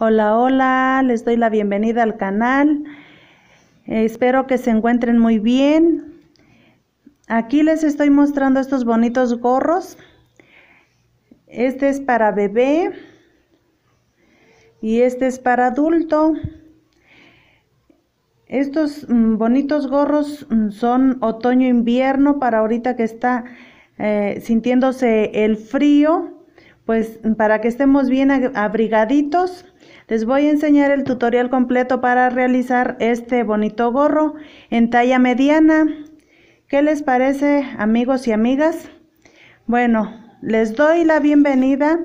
Hola, hola, les doy la bienvenida al canal. Espero que se encuentren muy bien. Aquí les estoy mostrando estos bonitos gorros. Este es para bebé y este es para adulto. Estos bonitos gorros son otoño-invierno para ahorita que está sintiéndose el frío, pues para que estemos bien abrigaditos. Les voy a enseñar el tutorial completo para realizar este bonito gorro en talla mediana. ¿Qué les parece, amigos y amigas? Bueno, les doy la bienvenida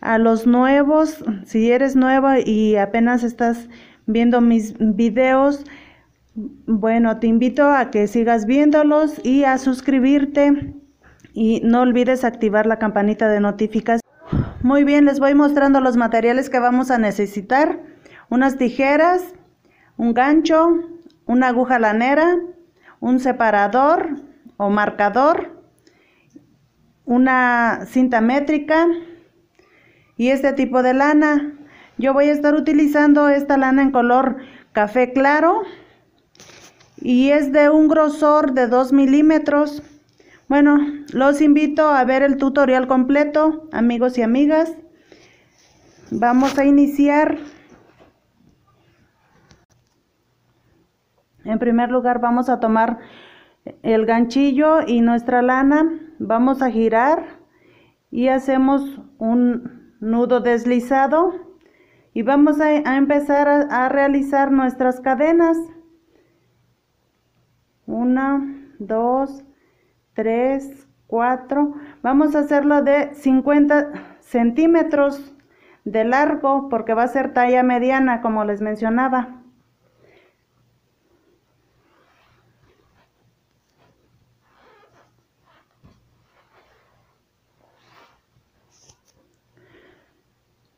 a los nuevos. Si eres nueva y apenas estás viendo mis videos, bueno, te invito a que sigas viéndolos y a suscribirte. Y no olvides activar la campanita de notificación. Muy bien, les voy mostrando los materiales que vamos a necesitar. Unas tijeras, un gancho, una aguja lanera, un separador o marcador, una cinta métrica y este tipo de lana. Yo voy a estar utilizando esta lana en color café claro y es de un grosor de 2 milímetros. Bueno, los invito a ver el tutorial completo, amigos y amigas. Vamos a iniciar. En primer lugar vamos a tomar el ganchillo y nuestra lana. Vamos a girar y hacemos un nudo deslizado. Y vamos a empezar a realizar nuestras cadenas. 1, 2, 3, 4. Vamos a hacerlo de 50 centímetros de largo porque va a ser talla mediana, como les mencionaba.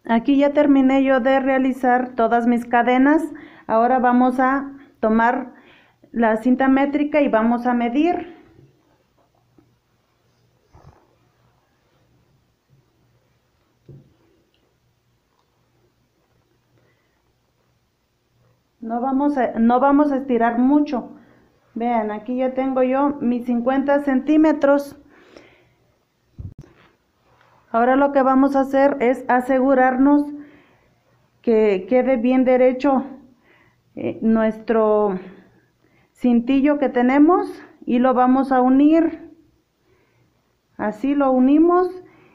Aquí ya terminé yo de realizar todas mis cadenas. Ahora vamos a tomar la cinta métrica y vamos a medir. No vamos a estirar mucho. Vean, aquí ya tengo yo mis 50 centímetros. Ahora lo que vamos a hacer es asegurarnos que quede bien derecho nuestro cintillo que tenemos y lo vamos a unir. Así lo unimos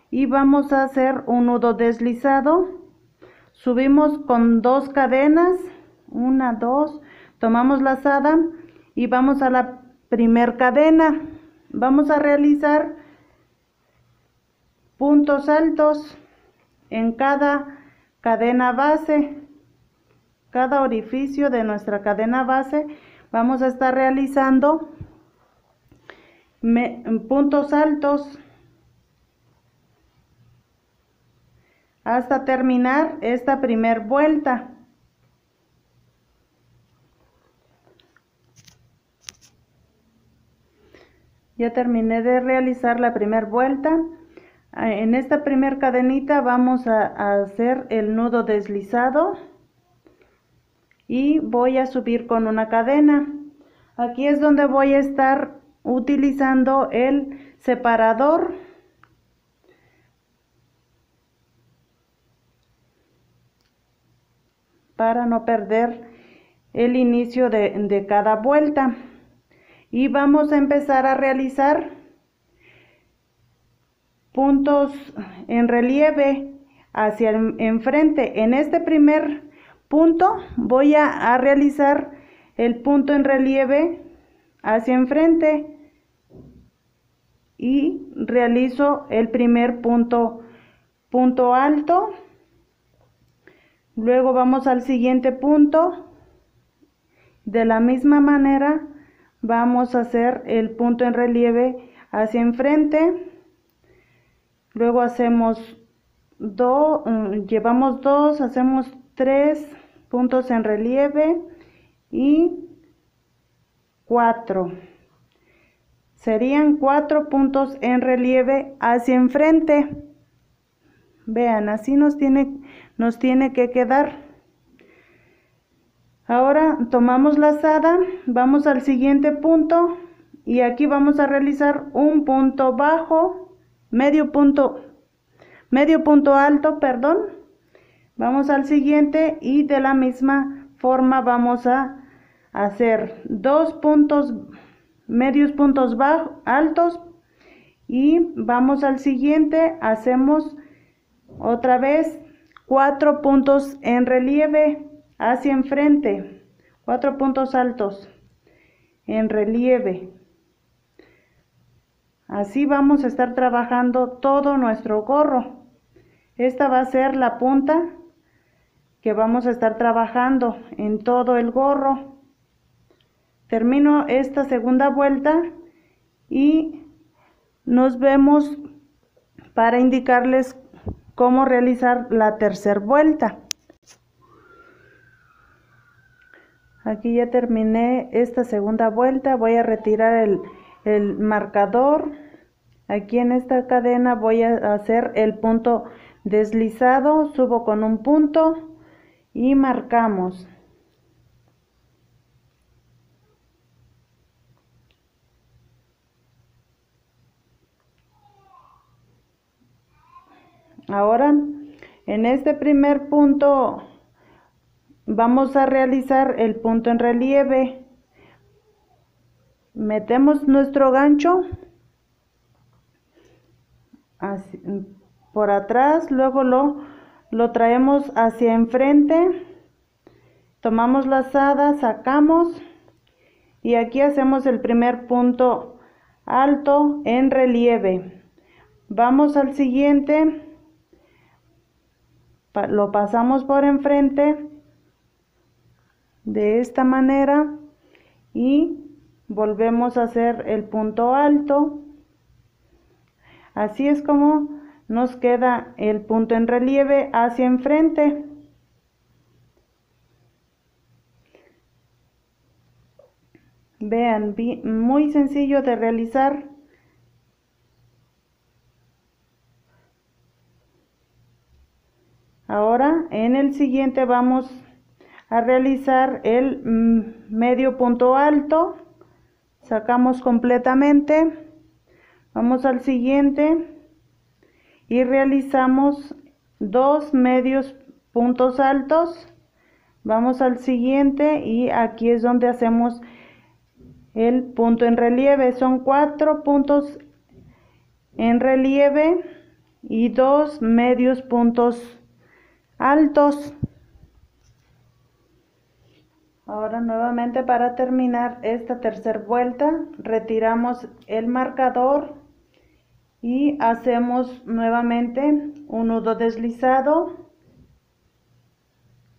y vamos a hacer un nudo deslizado. Subimos con dos cadenas. 1, 2, tomamos lazada y vamos a la primer cadena. Vamos a realizar puntos altos en cada cadena base. Cada orificio de nuestra cadena base vamos a estar realizando puntos altos hasta terminar esta primer vuelta. Ya terminé de realizar la primera vuelta. En esta primera cadenita vamos a hacer el nudo deslizado y voy a subir con una cadena. Aquí es donde voy a estar utilizando el separador. Para no perder el inicio de cada vuelta. Y vamos a empezar a realizar puntos en relieve hacia enfrente. En este primer punto voy a realizar el punto en relieve hacia enfrente y realizo el primer punto alto. Luego vamos al siguiente punto. De la misma manera vamos a hacer el punto en relieve hacia enfrente. Luego hacemos llevamos 2, hacemos 3 puntos en relieve y 4. Serían 4 puntos en relieve hacia enfrente. Vean, así nos tiene que quedar. Ahora tomamos lazada, vamos al siguiente punto y aquí vamos a realizar un punto bajo, medio punto alto, perdón. Vamos al siguiente y de la misma forma vamos a hacer dos puntos, medios puntos bajos, altos, y vamos al siguiente, hacemos otra vez cuatro puntos en relieve hacia enfrente, cuatro puntos altos en relieve. Así vamos a estar trabajando todo nuestro gorro. Esta va a ser la punta que vamos a estar trabajando en todo el gorro. Termino esta segunda vuelta y nos vemos para indicarles cómo realizar la tercera vuelta. Aquí ya terminé esta segunda vuelta, voy a retirar el marcador. Aquí en esta cadena voy a hacer el punto deslizado, subo con un punto y marcamos. Ahora en este primer punto vamos a realizar el punto en relieve, metemos nuestro gancho así, por atrás, luego lo traemos hacia enfrente, tomamos lazada, sacamos y aquí hacemos el primer punto alto en relieve. Vamos al siguiente, lo pasamos por enfrente de esta manera y volvemos a hacer el punto alto. Así es como nos queda el punto en relieve hacia enfrente. Vean, muy sencillo de realizar. Ahora en el siguiente vamos a realizar el medio punto alto, sacamos completamente, vamos al siguiente y realizamos dos medios puntos altos, vamos al siguiente y aquí es donde hacemos el punto en relieve. Son cuatro puntos en relieve y dos medios puntos altos. Ahora nuevamente, para terminar esta tercera vuelta, retiramos el marcador y hacemos nuevamente un nudo deslizado,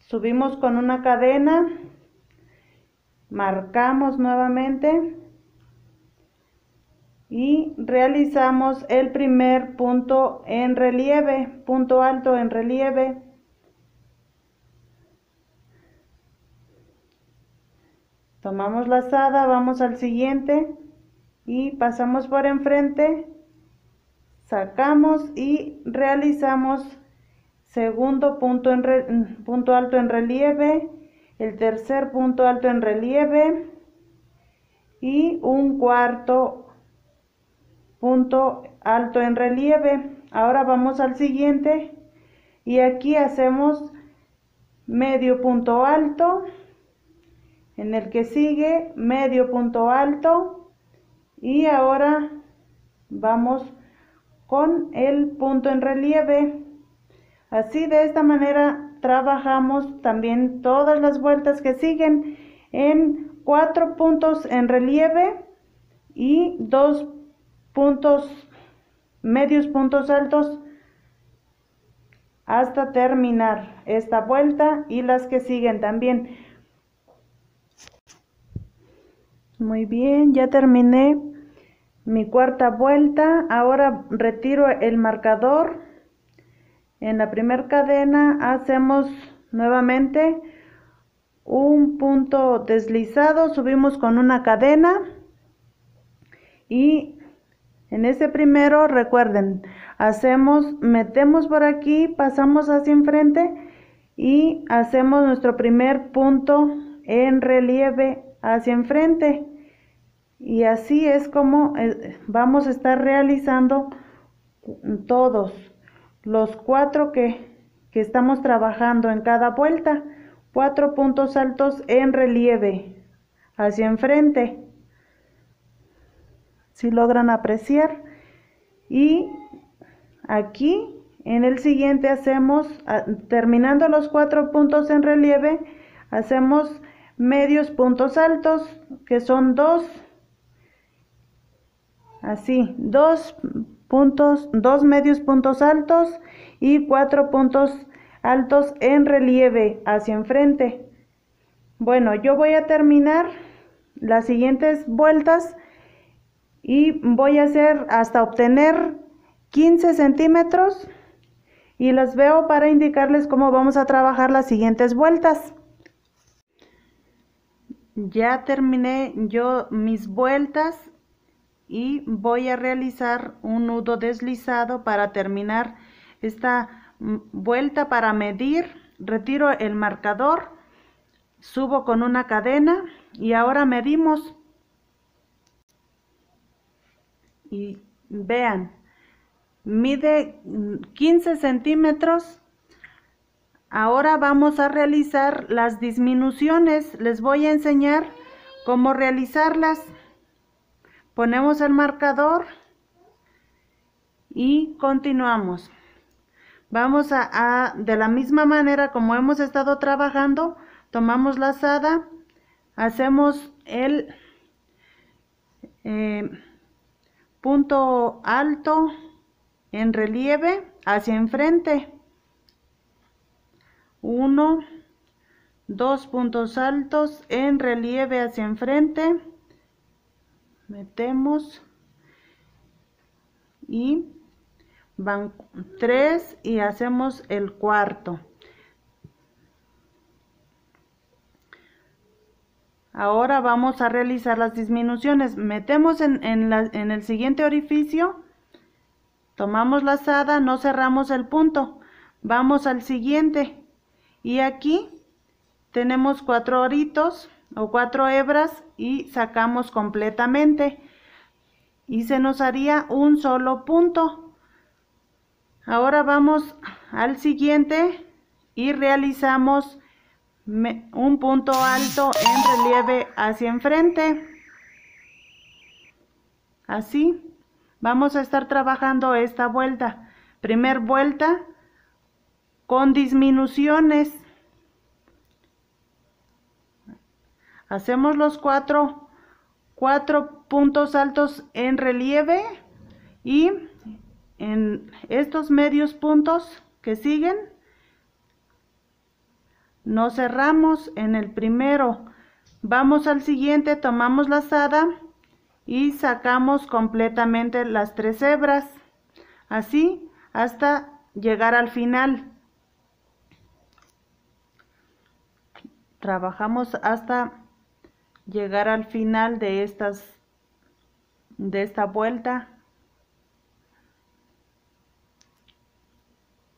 subimos con una cadena, marcamos nuevamente y realizamos el primer punto en relieve, punto alto en relieve. Tomamos lazada, vamos al siguiente y pasamos por enfrente, sacamos y realizamos segundo punto, punto alto en relieve, el tercer punto alto en relieve y un cuarto punto alto en relieve. Ahora vamos al siguiente y aquí hacemos medio punto alto, en el que sigue medio punto alto y ahora vamos con el punto en relieve. Así, de esta manera trabajamos también todas las vueltas que siguen en cuatro puntos en relieve y dos puntos, medios puntos altos, hasta terminar esta vuelta y las que siguen también. Muy bien, ya terminé mi cuarta vuelta. Ahora retiro el marcador. En la primera cadena hacemos nuevamente un punto deslizado, subimos con una cadena y en ese primero, recuerden, hacemos, metemos por aquí, pasamos hacia enfrente y hacemos nuestro primer punto en relieve hacia enfrente, y así es como vamos a estar realizando todos los 4 que estamos trabajando en cada vuelta. 4 puntos altos en relieve hacia enfrente, si logran apreciar. Y aquí en el siguiente hacemos, terminando los 4 puntos en relieve, hacemos medios puntos altos, que son 2, así 2 medios puntos altos y 4 puntos altos en relieve hacia enfrente. Bueno, yo voy a terminar las siguientes vueltas y voy a hacer hasta obtener 15 centímetros y los veo para indicarles cómo vamos a trabajar las siguientes vueltas. Ya terminé yo mis vueltas y voy a realizar un nudo deslizado para terminar esta vuelta. Para medir, retiro el marcador, subo con una cadena y ahora medimos. Y vean, mide 15 centímetros. Ahora vamos a realizar las disminuciones. Les voy a enseñar cómo realizarlas. Ponemos el marcador y continuamos. Vamos de la misma manera como hemos estado trabajando, tomamos lazada, hacemos el punto alto en relieve hacia enfrente, 1, 2 puntos altos en relieve hacia enfrente, metemos y van 3 y hacemos el cuarto. Ahora vamos a realizar las disminuciones. Metemos en el siguiente orificio, tomamos lazada, no cerramos el punto, vamos al siguiente y aquí tenemos 4 oritos o 4 hebras y sacamos completamente y se nos haría un solo punto. Ahora vamos al siguiente y realizamos un punto alto en relieve hacia enfrente. Así vamos a estar trabajando esta vuelta. Primer vuelta con disminuciones. Hacemos los 4 puntos altos en relieve y en estos medios puntos que siguen no cerramos en el primero. Vamos al siguiente, tomamos lazada y sacamos completamente las 3 hebras, así hasta llegar al final. Trabajamos hasta llegar al final de esta vuelta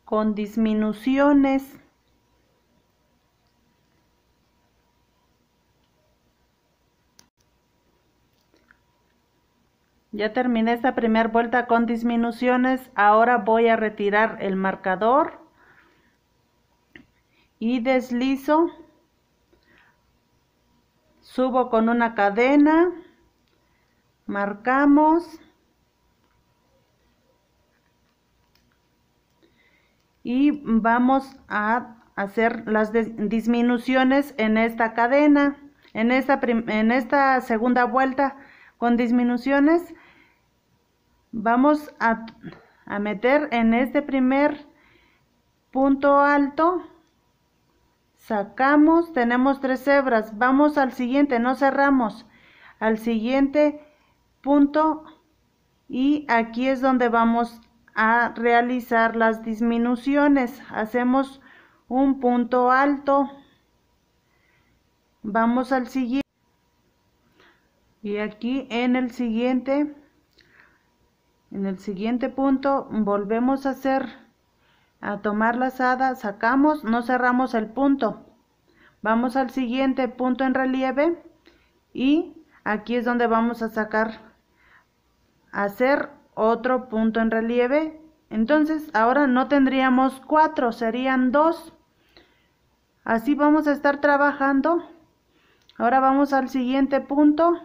con disminuciones. Ya terminé esta primera vuelta con disminuciones. Ahora voy a retirar el marcador y deslizo, subo con una cadena, marcamos y vamos a hacer las disminuciones en esta cadena, en esta segunda vuelta con disminuciones. Vamos a meter en este primer punto alto, sacamos, tenemos 3 hebras, vamos al siguiente, no cerramos, al siguiente punto y aquí es donde vamos a realizar las disminuciones. Hacemos un punto alto, vamos al siguiente y aquí en el siguiente punto volvemos a hacer a tomar lazada, sacamos, no cerramos el punto, vamos al siguiente punto en relieve y aquí es donde vamos a sacar, hacer otro punto en relieve. Entonces ahora no tendríamos 4, serían 2. Así vamos a estar trabajando. Ahora vamos al siguiente punto.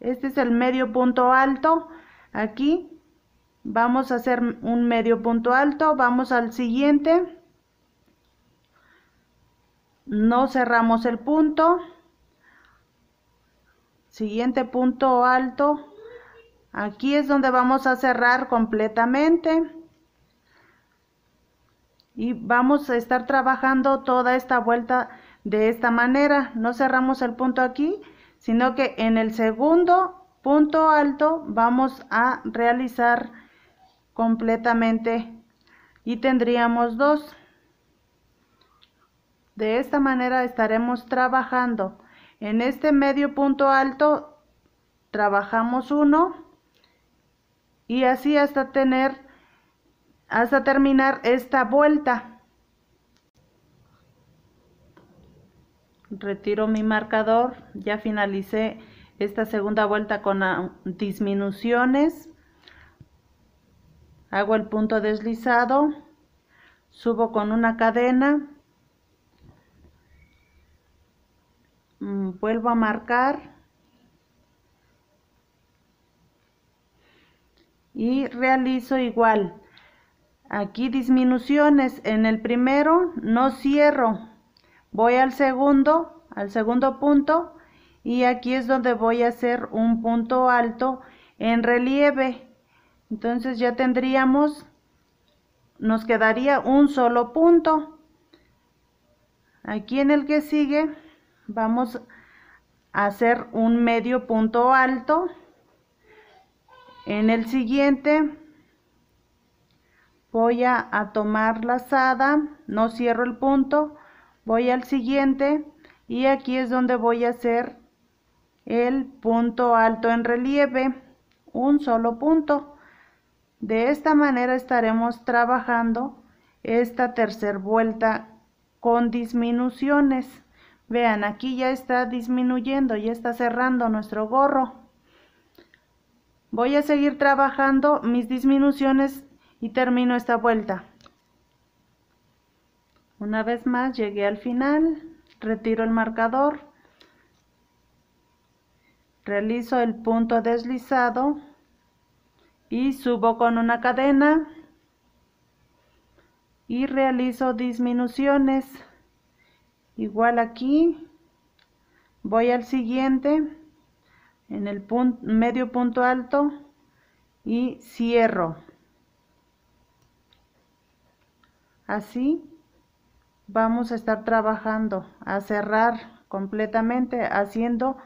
Este es el medio punto alto. Aquí vamos a hacer un medio punto alto, vamos al siguiente, no cerramos el punto, siguiente punto alto, aquí es donde vamos a cerrar completamente y vamos a estar trabajando toda esta vuelta de esta manera. No cerramos el punto aquí, sino que en el segundo punto alto vamos a realizar completamente y tendríamos 2. De esta manera estaremos trabajando. En este medio punto alto trabajamos 1 y así hasta terminar esta vuelta. Retiro mi marcador, ya finalicé esta segunda vuelta con disminuciones. Hago el punto deslizado, subo con una cadena, vuelvo a marcar y realizo igual. Aquí disminuciones, en el primero no cierro, voy al segundo punto y aquí es donde voy a hacer un punto alto en relieve. Entonces ya tendríamos, nos quedaría un solo punto. Aquí en el que sigue vamos a hacer un medio punto alto. En el siguiente voy a tomar lazada, no cierro el punto, voy al siguiente y aquí es donde voy a hacer el punto alto en relieve, un solo punto. De esta manera estaremos trabajando esta tercera vuelta con disminuciones. Vean, aquí ya está disminuyendo, ya está cerrando nuestro gorro. Voy a seguir trabajando mis disminuciones y termino esta vuelta. Una vez más llegué al final, retiro el marcador, realizo el punto deslizado y subo con una cadena y realizo disminuciones. Igual aquí voy al siguiente, en el medio punto alto y cierro. Así vamos a estar trabajando a cerrar completamente, haciendo,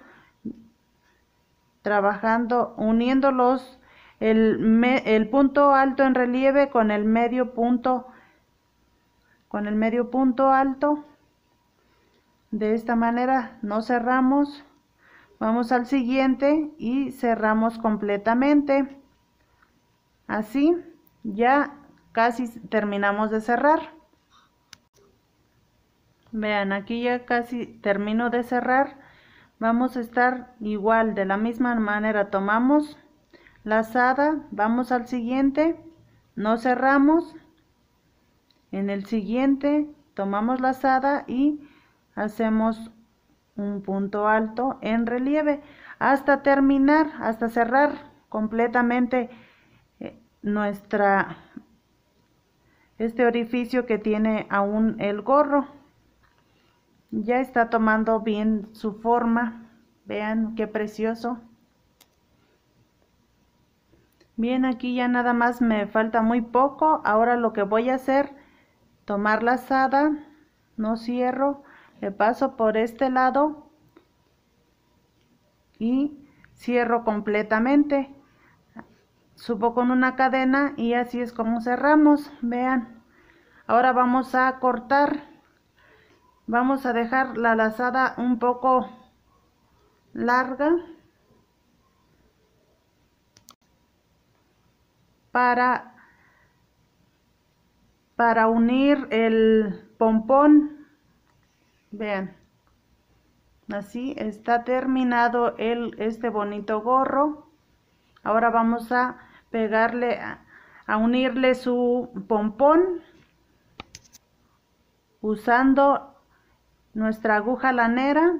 trabajando, uniendo los el punto alto en relieve con el medio punto alto. De esta manera no cerramos, vamos al siguiente y cerramos completamente. Así ya casi terminamos de cerrar. Vean, aquí ya casi termino de cerrar. Vamos a estar igual, de la misma manera tomamos lazada, vamos al siguiente, no cerramos, en el siguiente tomamos lazada y hacemos un punto alto en relieve hasta terminar, hasta cerrar completamente este orificio que tiene aún el gorro. Ya está tomando bien su forma, vean qué precioso. Bien, aquí ya nada más me falta muy poco. Ahora lo que voy a hacer, tomar lazada, no cierro, le paso por este lado y cierro completamente. Subo con una cadena y así es como cerramos, vean. Ahora vamos a cortar, vamos a dejar la lazada un poco larga para para unir el pompón. Vean, así está terminado este bonito gorro. Ahora vamos a pegarle, a unirle su pompón usando nuestra aguja lanera.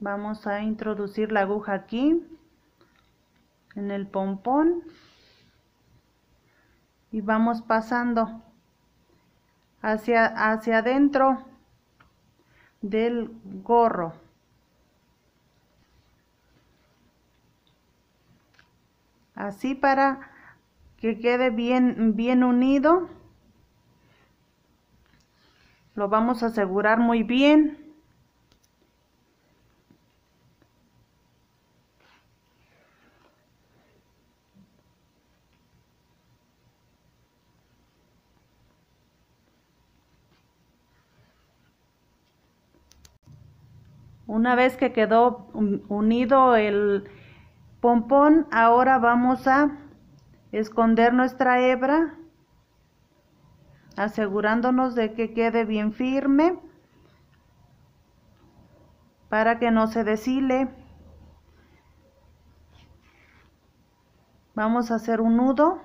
Vamos a introducir la aguja aquí en el pompón y vamos pasando hacia adentro del gorro. Así para que quede bien unido. Lo vamos a asegurar muy bien. Una vez que quedó unido el pompón, ahora vamos a esconder nuestra hebra, asegurándonos de que quede bien firme para que no se deshile. Vamos a hacer un nudo.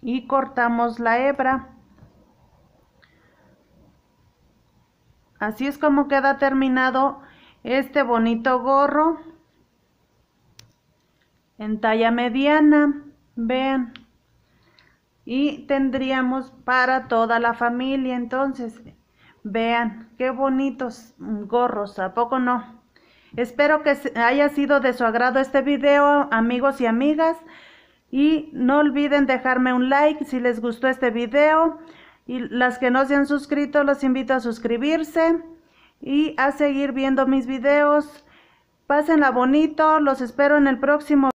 Y cortamos la hebra. Así es como queda terminado este bonito gorro en talla mediana. Vean. Y tendríamos para toda la familia. Entonces, vean qué bonitos gorros, ¿a poco no? Espero que haya sido de su agrado este video, amigos y amigas. Y no olviden dejarme un like si les gustó este video, y las que no se han suscrito los invito a suscribirse y a seguir viendo mis videos. Pásenla bonito, los espero en el próximo video.